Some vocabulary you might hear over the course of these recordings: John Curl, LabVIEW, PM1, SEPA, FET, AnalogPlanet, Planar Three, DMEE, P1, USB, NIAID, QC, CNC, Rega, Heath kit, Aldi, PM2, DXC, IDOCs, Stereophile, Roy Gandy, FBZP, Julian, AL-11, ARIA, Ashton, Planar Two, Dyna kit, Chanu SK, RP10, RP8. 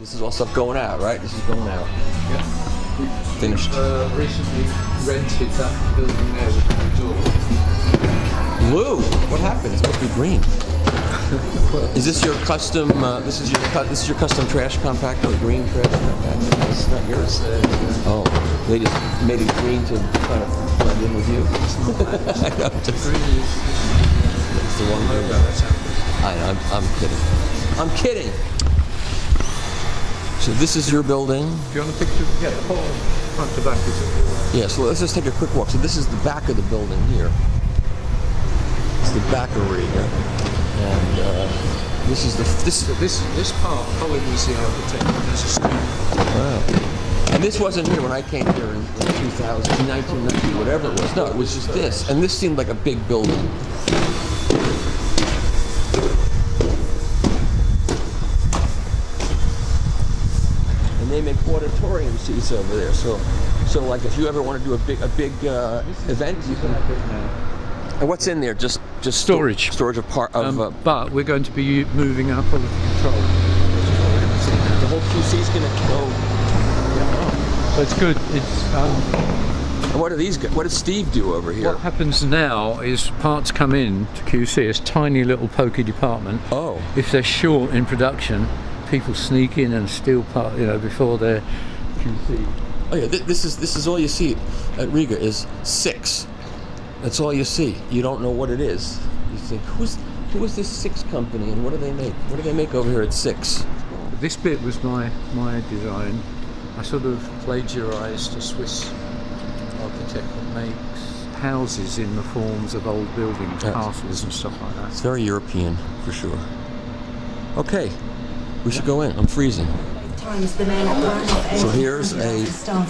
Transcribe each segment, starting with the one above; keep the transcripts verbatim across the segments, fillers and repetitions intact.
This is all stuff going out, right? This is going out. Yeah. We finished. Uh, recently rented that building there with the door. Blue? What happened? It's supposed to be green. Is this your custom? Uh, this is your cu this is your custom trash compactor, green trash compactor. That's not yours. Oh, they just made it green to kind of blend in with you. I know. Just, it's the one thing about it. I know. I'm, I'm kidding. I'm kidding. So this is your building. Do you want a picture? Yeah, the whole front to back is it? Yeah. So let's just take a quick walk. So this is the back of the building here. It's the back area. And uh, this is the f this so this this part probably was the architect. Wow. And this wasn't here when I came here in two thousand, nineteen ninety, whatever it was. No, it was just this. And this seemed like a big building. And they make auditorium seats over there. So, so like if you ever want to do a big a big uh, event, you can. And what's in there? Just just storage. Sto storage of part of. Um, uh, but we're going to be moving up all of the control. The whole Q C is going to go. Yeah. So it's good. It's. Um, and what are these? What does Steve do over here? What happens now is parts come in to Q C as tiny little pokey department. Oh. If they're short in production, people sneak in and steal part. You know, before they're Q C. Oh yeah. Th this is this is all you see at Rega is six. That's all you see. You don't know what it is. You think, who's who is this six company, and what do they make? What do they make over here at six? This bit was my my design. I sort of plagiarized a Swiss architect that makes houses in the forms of old buildings, castles, and stuff like that. It's very European, for sure. Okay, we should go in. I'm freezing. So here's a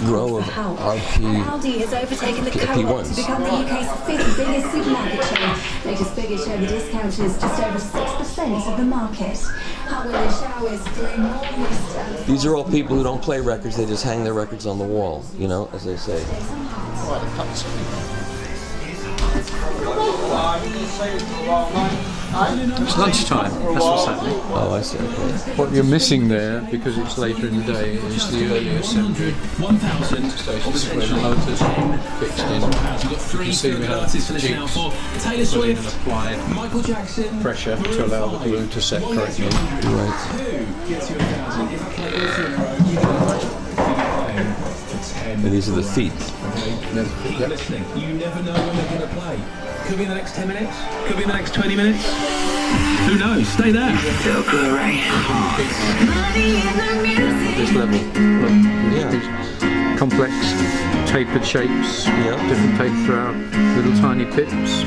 row of R P one. Aldi has overtaken the co-op to become the U K's fifth biggest supermarket chain. Latest figures show the discount is just over six percent of the market. These are all people who don't play records, they just hang their records on the wall, you know, as they say. It's lunchtime, that's what's happening. Oh, I see. Okay. What you're missing there, because it's later in the day, is the early assembly. one thousand stations where the motors fixed in. You can see we have the jigs put in and applied pressure to allow the glue to set correctly. Right. And these are the feet. Keep listening. You never know when they're going to play. Could be in the next ten minutes, could be in the next twenty minutes. Who knows? Stay there. This level. Yeah. Complex, tapered shapes, yeah. Different tape throughout, little tiny pips,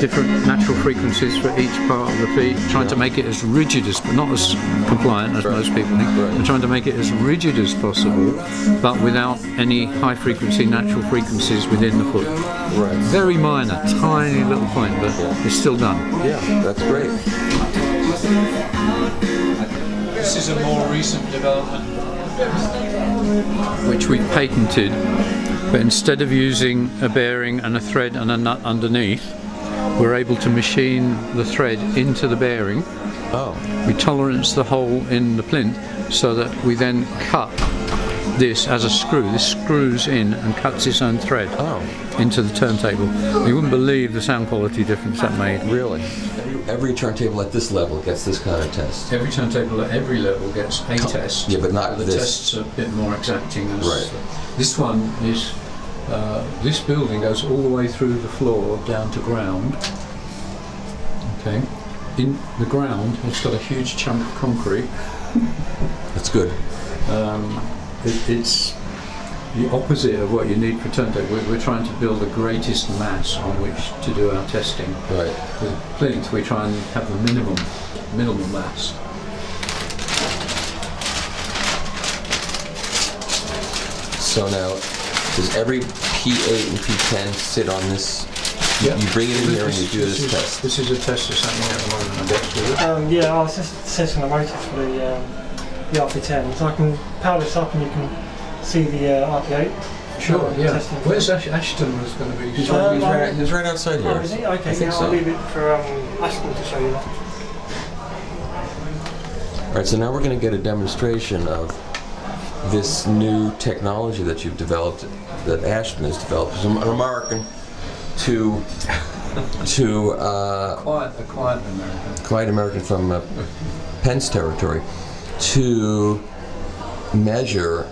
different natural frequencies for each part of the feet. Trying yeah. to make it as rigid as, but not as compliant as right. most people think, right. and trying to make it as rigid as possible, but without any high frequency, natural frequencies within the foot. Right. Very minor, tiny little point, but yeah. it's still done. Yeah, that's great. This is a more recent development, which we patented, but instead of using a bearing and a thread and a nut underneath, we're able to machine the thread into the bearing. Oh. We tolerance the hole in the plinth so that we then cut this as a screw. This screws in and cuts its own thread oh. into the turntable. You wouldn't believe the sound quality difference that made. Really? Every turntable at this level gets this kind of test. Every turntable at every level gets a oh. test. Yeah, but not the this. The tests are a bit more exacting. Right. This one is, uh, this building goes all the way through the floor down to ground. Okay. In the ground, it's got a huge chunk of concrete. That's good. Um, It, it's the opposite of what you need for turntable. We're, we're trying to build the greatest mass on which to do our testing. Right. With plinth, we try and have the minimum, minimum mass. So now, does every P eight and P ten sit on this? Yeah. You bring it in here and you do this, this is, test. This is a test that's happening at the moment. Um, yeah, I was just setting the motor for the. Um the R P ten, so I can power this up and you can see the uh, R P eight. Sure, yeah. Testing. Where's Ash Ashton was going to be? He's, um, he's, right, he's right outside here. Oh, is he? Okay, I think now so. I'll leave it for um, Ashton to show you that. Alright, so now we're going to get a demonstration of this new technology that you've developed, that Ashton has developed. It's an American to, to uh, quiet, a quiet American. Quiet American from uh, Penn's territory, to measure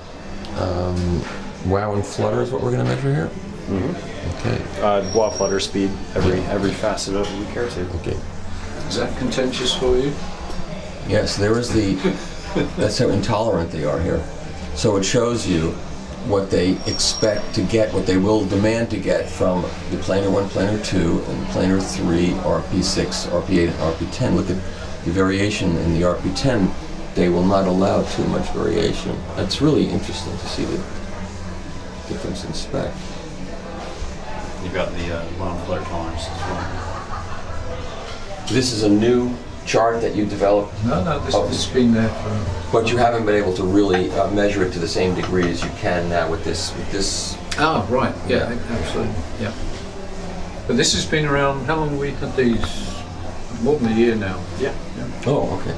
um, wow and flutter is what we're going to measure here? Mm-hmm. Okay. Uh, wow, flutter, speed, every, every facet of it we care to. Okay. Is that contentious for you? Yes, there is the, that's how intolerant they are here. So it shows you what they expect to get, what they will demand to get from the Planar One, Planar Two, and Planar Three, R P six, R P eight, and R P ten. Look at the variation in the R P ten. They will not allow too much variation. That's really interesting to see the difference in spec. You've got the uh, long flare tolerance as well. This is a new chart that you developed? No, no, this has been there for... But you haven't been able to really uh, measure it to the same degree as you can now with this... With this ah, right, yeah, yeah, absolutely, yeah. But this has been around, how long have we had these? More than a year now. Yeah. yeah. Oh, okay.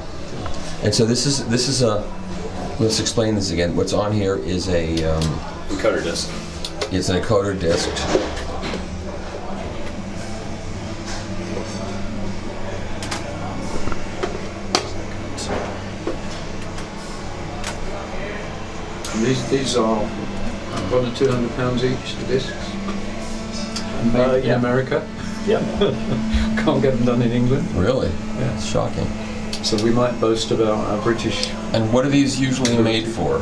And so this is, this is a... Let's explain this again. What's on here is a... Um, encoder disk. It's an encoder disk. These, these are one or two hundred pounds each, the discs, uh, in yeah. America. Yeah. Can't get them done in England. Really? Yeah, it's shocking. So we might boast about our British... And what are these usually made for?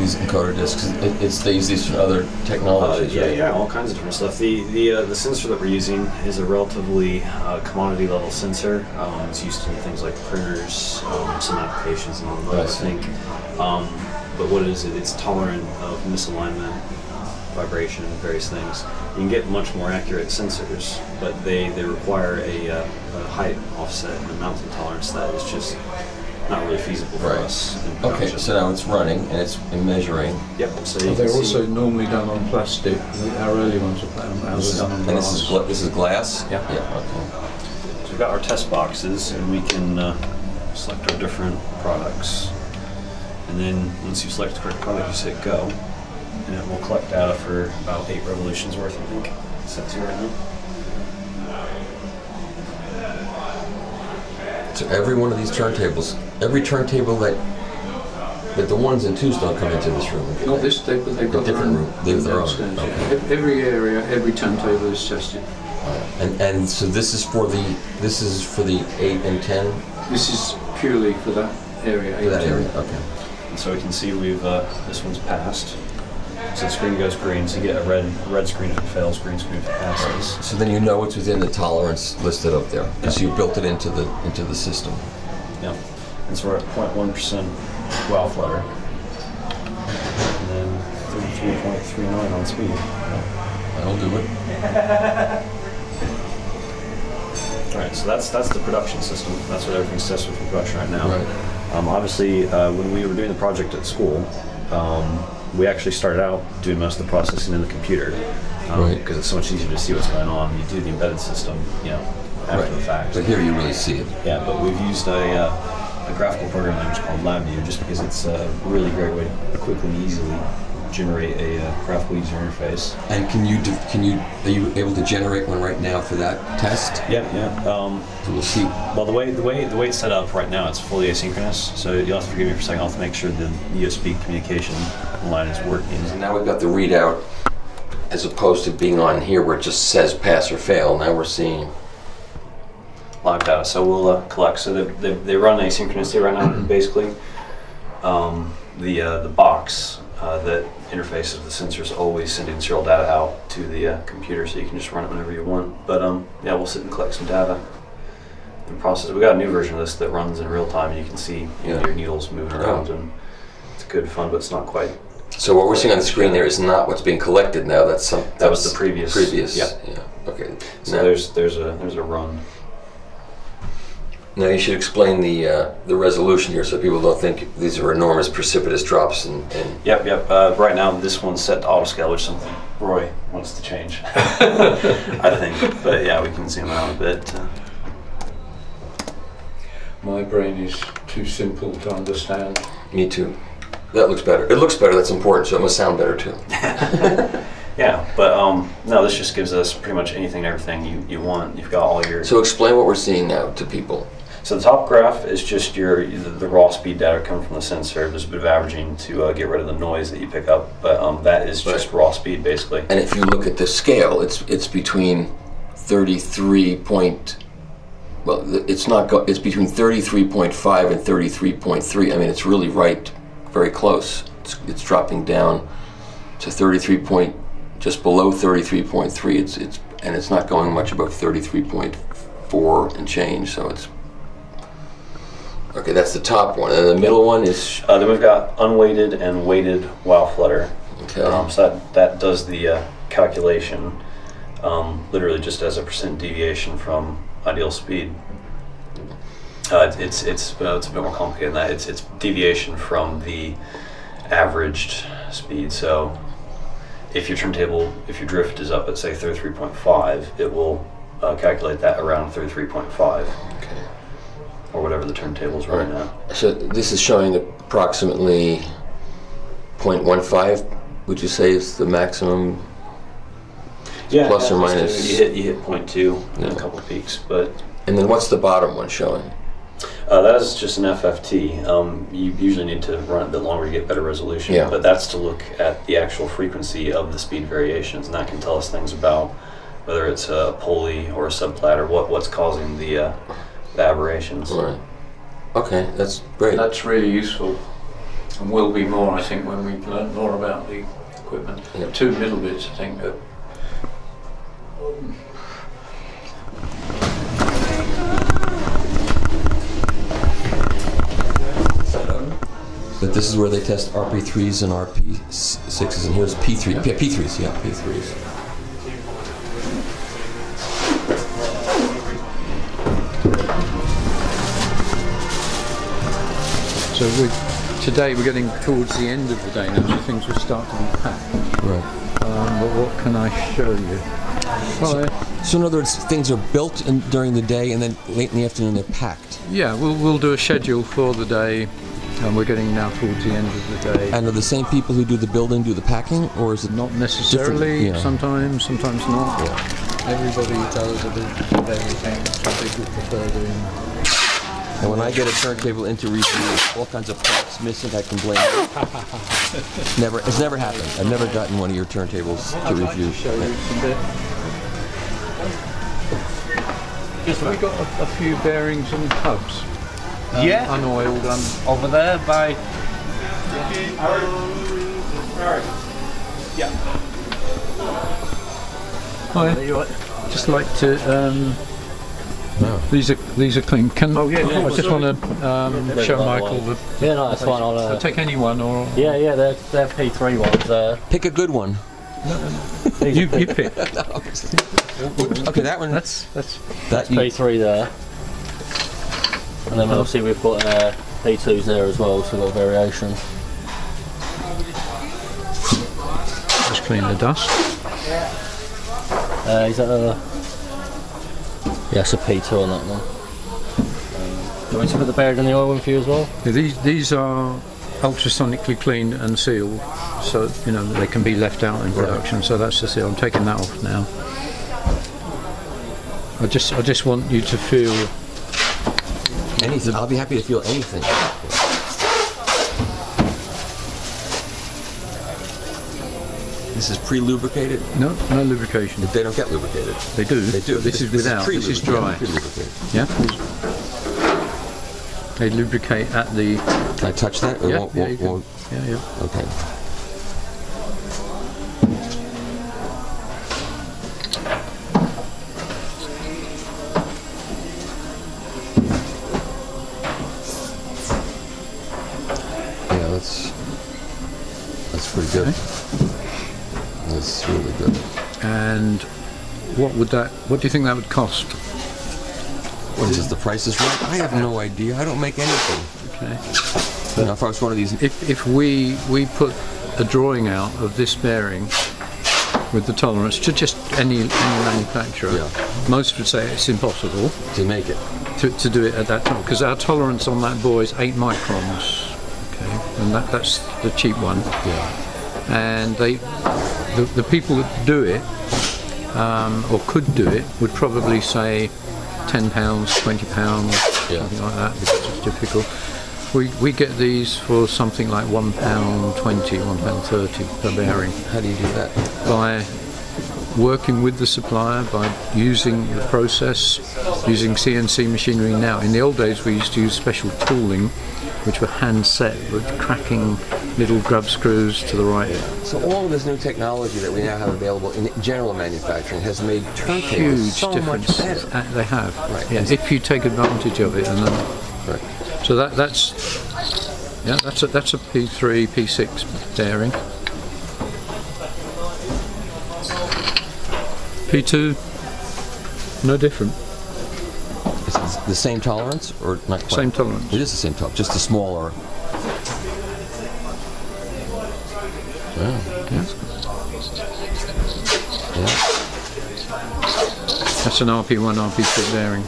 These encoder discs? It, it's they use these from other technologies, uh, yeah, right? Yeah, all kinds of different stuff. The the, uh, the sensor that we're using is a relatively uh, commodity level sensor. Um, it's used in things like printers, um, some applications and all that, I, I think. Um, But what is it? It's tolerant of misalignment, vibration, various things. You can get much more accurate sensors, but they, they require a, uh, a height offset and a mounting tolerance that is just not really feasible for right. us. Okay, so now it's running and it's measuring. Yep. So you they're also normally done on plastic. Our early ones were done on glass. And this is, this is glass? Yeah. Yeah. Okay. So we've got our test boxes, and we can uh, select our different products. And then once you select the correct product, you say go, and it will collect data for about eight revolutions worth, I think. Set to right now. So every one of these turntables, every turntable that, that the ones and twos don't come into this room. Not this table, they've got a different room. They have their own. Okay. Every area, every turntable is tested. And and so this is for the this is for the eight and ten. This is purely for that area. For that area. Okay. So we can see we've uh, this one's passed. So the screen goes green, so you get a red red screen if it fails, green screen if it passes. So then you know it's within the tolerance listed up there, because yeah. you built it into the into the system. Yeah. And so we're at zero point one percent wow flutter, and then thirty-three point three nine on speed. Yeah. That'll do it. All right. So that's that's the production system. That's what everything's tested for production right now. Right. Um, obviously, uh, when we were doing the project at school, um, we actually started out doing most of the processing in the computer, um, right. because it's so much easier to see what's going on. You do the embedded system, you know, after right. the fact. But here you really see it. Yeah, but we've used a, uh, a graphical programming language called LabVIEW just because it's a really great way to quickly and easily generate a uh, graphical user interface. And can you can you are you able to generate one right now for that test? Yeah, yeah. Um, so we'll see. Well, the way the way the way it's set up right now, it's fully asynchronous. So you'll have to forgive me for a second. I'll have to make sure the U S B communication line is working. And now we've got the readout, as opposed to being on here where it just says pass or fail. Now we're seeing live data. So we'll uh, collect. So they, they they run asynchronously right now, basically. Um, the uh, the box. Uh, that interface of the sensors always sending serial data out to the uh, computer, so you can just run it whenever you want. But um, yeah, we'll sit and collect some data and process. We got a new version of this that runs in real time, and you can see you yeah. know, your needles moving around, yeah. and it's good fun, but it's not quite. So what we're seeing on the screen there is not what's being collected now. That's some. That, that was the previous. Previous. Yeah. yeah. Okay. So now, there's there's a there's a run. Now you should explain the uh, the resolution here, so people don't think these are enormous precipitous drops. And, and yep, yep. Uh, right now, this one's set to autoscale, which something Roy wants to change, I think. But yeah, we can zoom out a bit. My brain is too too simple to understand. Me too. That looks better. It looks better. That's important. So it must sound better too. Yeah, but um, no, this just gives us pretty much anything and everything you, you want. You've got all your... So explain what we're seeing now to people. So the top graph is just your the, the raw speed data coming from the sensor. There's a bit of averaging to uh, get rid of the noise that you pick up, but um, that is just raw speed basically. And if you look at the scale, it's it's between thirty-three point. Well, it's not. Go, it's between thirty-three point five and thirty-three point three. I mean, it's really right, very close. It's, it's dropping down to thirty-three point, just below thirty-three point three. It's it's and it's not going much above thirty-three point four and change. So it's. Okay, that's the top one, and the middle one is... Uh, then we've got unweighted and weighted wow flutter. Okay. Um, so that, that does the uh, calculation, um, literally just as a percent deviation from ideal speed. Uh, it's it's uh, it's a bit more complicated than that. It's it's deviation from the averaged speed. So if your turntable, if your drift is up at say thirty-three point five, it will uh, calculate that around thirty-three point five. Okay. Or whatever the turntable's right now. So this is showing approximately zero point one five, would you say, is the maximum? Yeah, plus yeah, or minus. You hit, you hit zero point two and yeah. a couple of peaks, but. And then what's the bottom one showing? Uh, that is just an F F T. Um, you usually need to run it a bit longer to get better resolution, yeah. but that's to look at the actual frequency of the speed variations, and that can tell us things about whether it's a pulley or a subplat or what, what's causing the uh, aberrations. Right. Okay, that's great. That's really useful, and will be more, I think, when we learn more about the equipment. Yeah. The two middle bits, I think, are um, but this is where they test R P threes and R P sixes, and here's P three. Yeah, P threes. Yeah, P threes. So we're, today we're getting towards the end of the day now, so things will start to be packed. Right. Um, but what can I show you? Well, so, so in other words, things are built in, during the day, and then late in the afternoon they're packed. Yeah, we'll, we'll do a schedule for the day, and we're getting now towards the end of the day. And are the same people who do the building do the packing, or is it not necessarily? Yeah. Sometimes, sometimes not. Yeah. Everybody does a bit of everything. Some people prefer doing. And when I get a turntable into review, all kinds of props missing, I can blame it. Never, it's never happened. I've never gotten one of your turntables to I'd review. Like to show you some bit. Yes, we've got a, a few bearings and hubs. Um, yeah. Unoiled um, over there by... Yeah. yeah. Hi. Just like to... Um, No. These are these are clean. Can oh, yeah, yeah, I just want to um, show Michael the. Yeah, no, that's fine. I'll, uh, I'll take any one or. Yeah, yeah, they're they're P three ones. Uh, pick a good one. you you pick. Okay, that one. That's that's, that's that P three there. And then obviously we've got uh, P twos there as well, so we've got variation. Just clean the dust. Uh, is that a. Yeah, it's a P two on that one. Um, do you want to put the bearing in the oil one for you as well? Yeah, these these are ultrasonically cleaned and sealed, so you know they can be left out in production. Right. So that's the seal. I'm taking that off now. I just I just want you to feel anything. I'll be happy to feel anything. This is pre-lubricated? No, no lubrication. They don't get lubricated. They do. They do. This, this is without. This is dry. Yeah. They lubricate at the. Can I touch that? Or yeah, won't, yeah, won't, won't. yeah. Yeah. Okay. Yeah, that's that's pretty good. Okay. That's really good. And what would that? What do you think that would cost? What is the price is right? I have no idea. I don't make anything. Okay. Now, if I was one of these, if if we we put a drawing out of this bearing with the tolerance to just any, any manufacturer. Yeah. Most would say it's impossible to make it, to, to do it at that time, because our tolerance on that bore is eight microns, okay, and that, that's the cheap one. Yeah. And they, the, the people that do it, um, or could do it, would probably say ten pounds, twenty pounds, yeah, something like that, because it's difficult. We, we get these for something like one pound twenty, one pound thirty per bearing. How do you do that? By working with the supplier, by using the process, using C N C machinery now. In the old days we used to use special tooling, which were hand set, with cracking little grub screws to the right. So all of this new technology that we now have available in general manufacturing has made turntables so difference. much better. Uh, they have, right. Yeah, if you take advantage of it. And then right. So that, that's, yeah, that's a, that's a P three, P six bearing. P two, no different. Is it the same tolerance or not quite? Same tolerance. It is the same tolerance, just a smaller. Wow. Yeah. Yeah. That's an R P one, R P three bearing.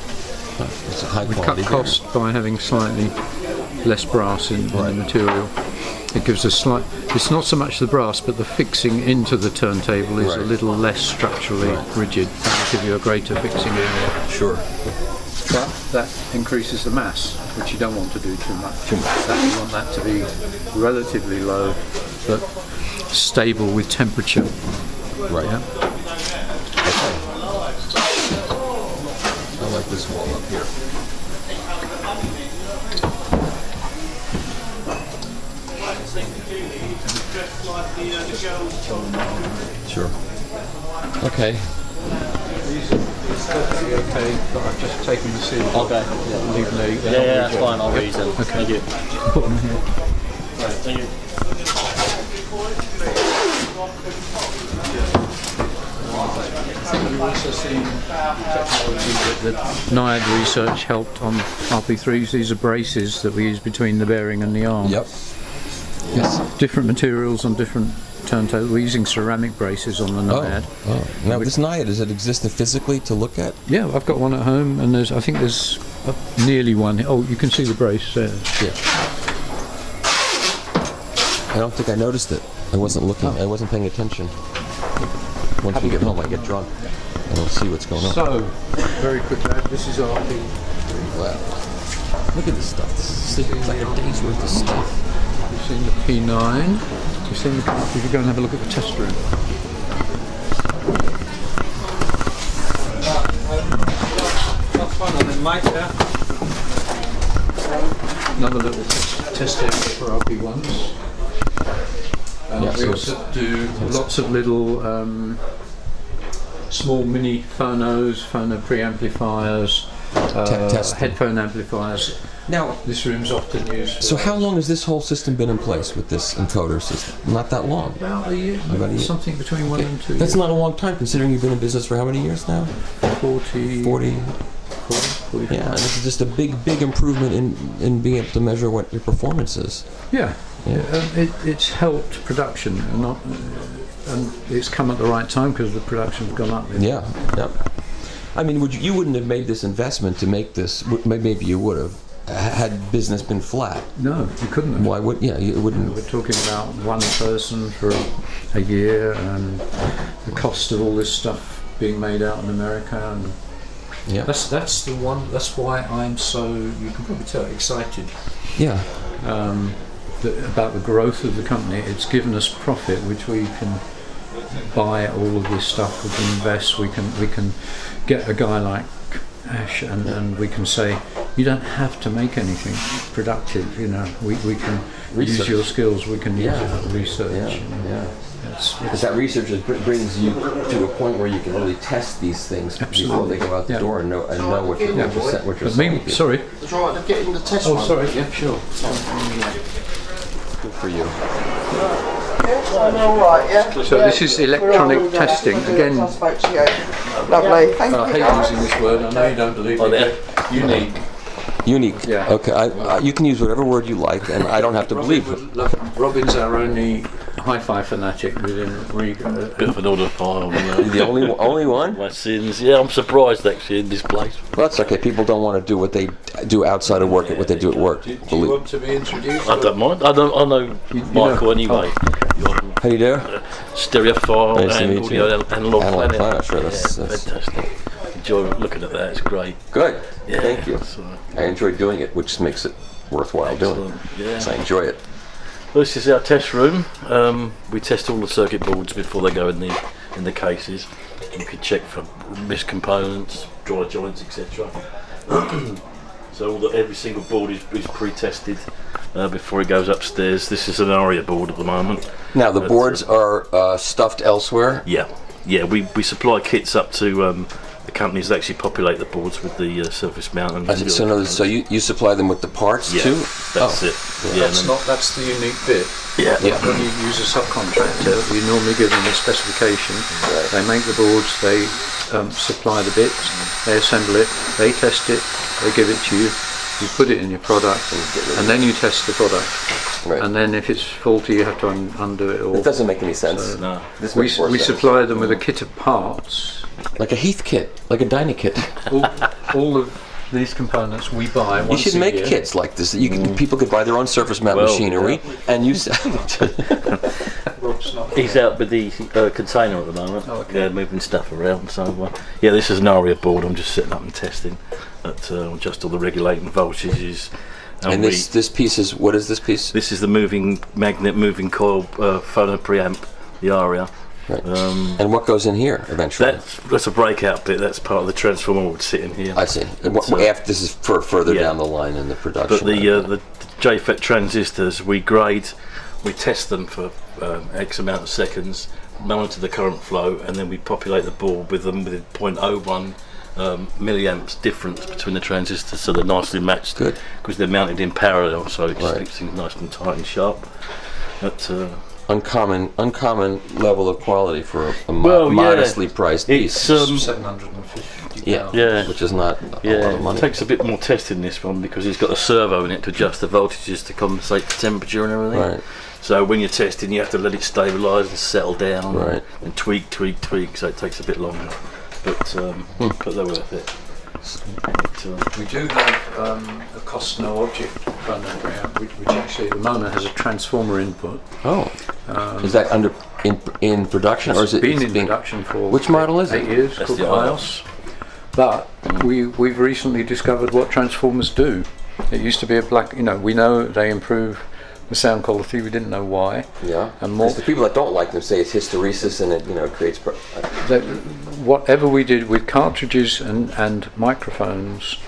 It's a high we cut cost bearing. by having slightly less brass in, right. in the material. It gives a slight. It's not so much the brass, but the fixing into the turntable is right. a little less structurally right. rigid. That'll give you a greater fixing area. Sure. But that increases the mass, which you don't want to do too much. Too much. That, you want that to be relatively low, but stable with temperature. Right. Yeah? This wall up here. Sure. Okay. Okay, but I've just taken the seal. Okay. Yeah, leave the, yeah, yeah, that's fine. I'll read them. Okay. Thank you. Put them here. Right, thank you. We've also seen technology that NIAID research helped on R P threes. These are braces that we use between the bearing and the arm. Yep. Yes. Different materials on different turntables. We're using ceramic braces on the NIAID. Oh, oh. Now, this NIAID, does it exist physically to look at? Yeah, I've got one at home, and there's I think there's nearly one. Oh, you can see the brace there. Yeah. I don't think I noticed it. I wasn't looking. Oh. I wasn't paying attention. Once we get home, I get drunk. I don't see what's going on. So, very quickly, this is our thing. Wow. Look at this stuff. This is like a day's worth of stuff. You've seen the P nine. You've seen the P nine. If you go and have a look at the test room. Another little test area for R P ones. Um, yeah, we also do lots of little um, small mini phonos, phono preamplifiers, uh, headphone amplifiers. Now, this room's often used. So, how long has this whole system been in place with this encoder system? Not that long. About a year. About a year. Something between one okay. and two. That's years. Not a long time, considering you've been in business for how many years now? Forty. Forty. forty, forty. Yeah, and this is just a big, big improvement in in being able to measure what your performance is. Yeah. Yeah. Um, it, it's helped production, and, not, uh, and it's come at the right time because the production's gone up. Yeah, yeah. I mean, would you, you wouldn't have made this investment to make this. Maybe you would have had business been flat. No, you couldn't have. Why would? Yeah, you wouldn't. We're talking about one person for a, a year, and the cost of all this stuff being made out in America, and yeah, that's that's the one. That's why I'm so. You can probably tell excited. Yeah. Um, about the growth of the company. It's given us profit, which we can buy all of this stuff, we can invest, we can we can get a guy like Ash, and, and we can say, you don't have to make anything productive, you know, we, we can research. Use your skills, we can yeah. use it for research. Yeah. Yeah. It's, it's because that research brings you to a point where you can really test these things absolutely. Before they go out the yeah. door and know, and know what you're, yeah. what you're, you're saying. Sorry. That's right, I'm getting the test. Oh, one. Sorry. Yeah, sure. Good for you. So this is electronic testing. Again, lovely. Thank you. I hate using this word. I know you don't believe it. Unique. Unique. Yeah. Okay. I, I, you can use whatever word you like, and I don't have to believe it. Robin's our only hi-fi fanatic within Rega. Bit of an order file. The only only one. My sins. Yeah, I'm surprised actually in this place. Well, that's okay. People don't want to do what they do outside of work yeah, at what they do at work. Do, do you want to be introduced? I don't mind. I don't. I know you, Michael you know, anyway. Oh. How do you do? Uh, Stereophile nice and audio analog, analog planet. planet. Sure, yeah, that's, that's fantastic. Enjoy looking at that. It's great. Good. Yeah, thank you. Uh, I enjoy doing it, which makes it worthwhile excellent. doing. Yeah. So I enjoy it. Well, this is our test room. Um, we test all the circuit boards before they go in the in the cases. You can check for missed components, dry joints, et cetera. So all the, every single board is, is pre-tested uh, before it goes upstairs. This is an ARIA board at the moment. Now the uh, boards uh, are uh, stuffed elsewhere. Yeah, yeah. We we supply kits up to um, the companies that actually populate the boards with the uh, surface mount. And so, so, no, so you, you supply them with the parts yeah, too? That's oh. it. Yeah, that's, not, that's the unique bit. Yeah. yeah. When you use a subcontractor, you normally give them a specification. Right. They make the boards, they um, supply the bits, they assemble it, they test it, they give it to you, you put it in your product, and then you test the product. Right. And then if it's faulty, you have to un undo it all. It doesn't make any sense. So no. This we we sense. supply them with a kit of parts. Like a Heath kit, like a Dyna kit. all, all of these components we buy. Once you should make year. kits like this. You can, mm. people could buy their own surface mount well, machinery, yeah. and you. Rob's not He's out with the uh, container at the moment. Oh, okay. Yeah, moving stuff around. So uh, yeah, this is an ARIA board. I'm just setting up and testing at uh, just all the regulating voltages. And, and this this piece is what is this piece? This is the moving magnet, moving coil, uh, phono preamp, the ARIA. Right. Um, and what goes in here eventually? That's, that's a breakout bit. That's part of the transformer would sit in here. I see. And what, so, after, this is for further yeah. down the line in the production. But the, uh, the J FET transistors, we grade, we test them for um, X amount of seconds, monitor the current flow, and then we populate the board with them with zero point zero one um, milliamps difference between the transistors, so they're nicely matched. Good. Because they're mounted in parallel, so it just right. keeps things nice and tight and sharp. But, uh, Uncommon, uncommon level of quality for a, a well, modestly yeah. priced piece. Um, Seven hundred and fifty. Yeah, yeah, which is not a yeah. lot of money. It takes a bit more testing this one because it's got a servo in it to adjust the voltages to compensate for temperature and everything. Right. So when you're testing, you have to let it stabilise and settle down. Right. And tweak, tweak, tweak. So it takes a bit longer, but um, mm. but they're worth it. We do have um, a cost no object program, which, which actually at the moment has a transformer input. Oh, um, is that under in in production or is it been in been production for which model is eight it? Years, called I O S. But we we've recently discovered what transformers do. It used to be a black, you know, we know they improve the sound quality. We didn't know why. Yeah, and more the people that don't like them say it's hysteresis and it, you know, creates. Pro that, whatever we did with cartridges and and microphones,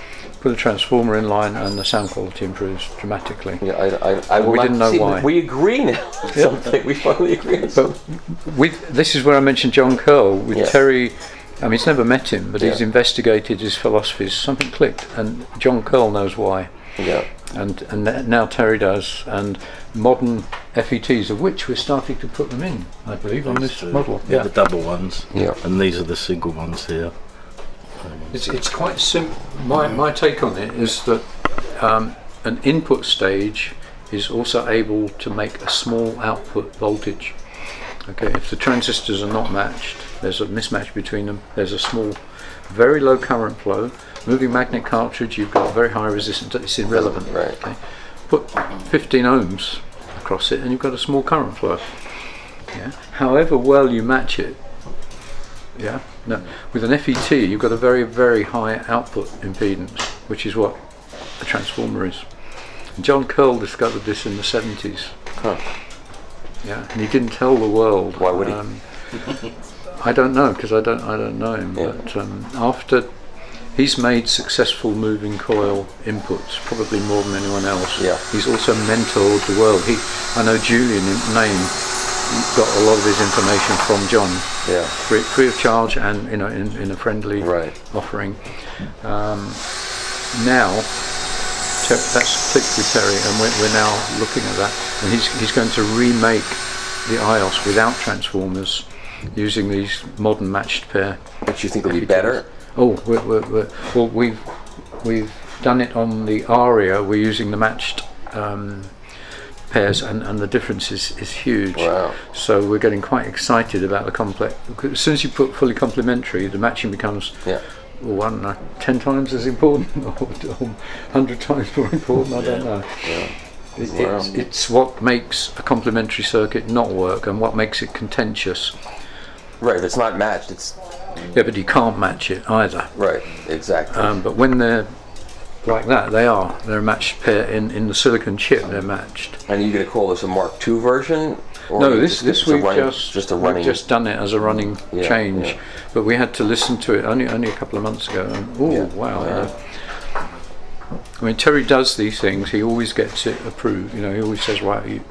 put a transformer in line, and the sound quality improves dramatically. Yeah, I, I, I would we like didn't know why. We agree now. Something we finally agree. But with this is where I mentioned John Curl with yes. Terry. I mean, he's never met him, but yeah. he's investigated his philosophies. Something clicked, and John Curl knows why. Yeah. And, and now Terry does, and modern F E Ts, of which we're starting to put them in, I believe, on this model. Yeah, the double ones. Yeah, and these are the single ones here. It's it's quite simple. My my take on it is that um, an input stage is also able to make a small output voltage. Okay, if the transistors are not matched, there's a mismatch between them. There's a small, very low current flow. Moving magnet cartridge, you've got very high resistance. It's irrelevant. Right. Okay. Put fifteen ohms across it, and you've got a small current flow. Yeah. However well you match it, yeah. No. With an F E T, you've got a very, very high output impedance, which is what a transformer is. John Curl discovered this in the seventies. Huh. Yeah. And he didn't tell the world. Why would he? Um, I don't know because I don't. I don't know him. Yeah. But um, after. He's made successful moving coil inputs, probably more than anyone else. Yeah. He's also mentored the world. He, I know Julian in name, got a lot of his information from John. Yeah. Free, free of charge and you know in, in a friendly right. offering. Um, now, ter that's clicked with Terry, and we're, we're now looking at that. And he's he's going to remake the I O S without transformers, using these modern matched pair. Which you think will be better? Oh, we're, we're, we're, well, we've we've done it on the ARIA. We're using the matched um, pairs, and, and the difference is, is huge. Wow. So we're getting quite excited about the complex. As soon as you put fully complementary, the matching becomes yeah. one, uh, ten times as important, or one hundred times more important, I yeah. don't know. Yeah. It, wow. it's, it's what makes a complementary circuit not work, and what makes it contentious. Right, if it's not matched, it's... Yeah, but you can't match it either. Right, exactly. Um, but when they're like that, they are. They're a matched pair in, in the silicon chip, they're matched. And are you going to call this a Mark two version? Or no, this, just, this we've, running, just, just a running we've just done it as a running yeah, change. Yeah. But we had to listen to it only, only a couple of months ago. And, oh, yeah. wow. Yeah. You know, I mean, Terry does these things, he always gets it approved. You know, he always says, right, you,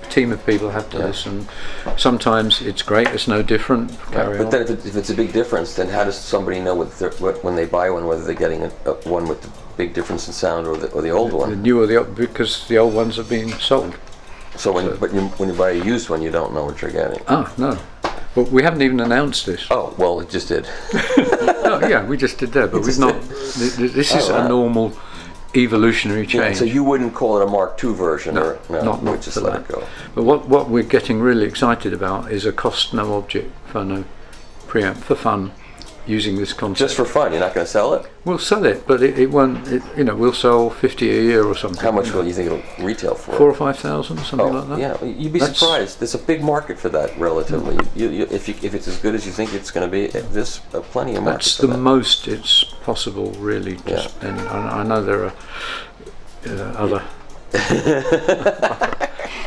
a team of people have to yeah. listen. Sometimes it's great, it's no different. Carry yeah, but on. Then if, it, if it's a big difference, then how does somebody know what what, when they buy one, whether they're getting a, a one with the big difference in sound or the, or the old the, one? The newer, the, because the old ones are being sold. So when, so. But you, when you buy a used one, you don't know what you're getting. Ah, no. But we haven't even announced this. Oh, well, it just did. No, yeah, we just did that, but it we've not... Did. This is oh, wow. a normal... evolutionary change. Yeah, so you wouldn't call it a Mark two version? No, or, no not, not just let that. It go. But what, what we're getting really excited about is a cost no object phono preamp for fun, using this concept. Just for fun, you're not going to sell it? We'll sell it, but it, it won't, it, you know, we'll sell fifty a year or something. How much you know? will you think it'll retail for? Four or five thousand, something oh, like that. Yeah, you'd be That's surprised. There's a big market for that, relatively. Mm. You, you, if, you, if it's as good as you think it's going to be, there's uh, plenty of market That's for the that. most it's possible, really. Just, yeah. And I, I know there are uh, other...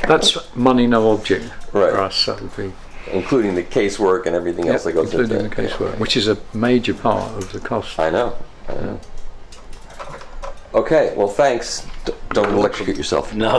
That's money no object right. for us, that would be... Including the casework and everything yep, else that goes including into Including the casework, yeah. which is a major part of the cost. I know. I know. Okay, well, thanks. D don't electrocute yourself. No.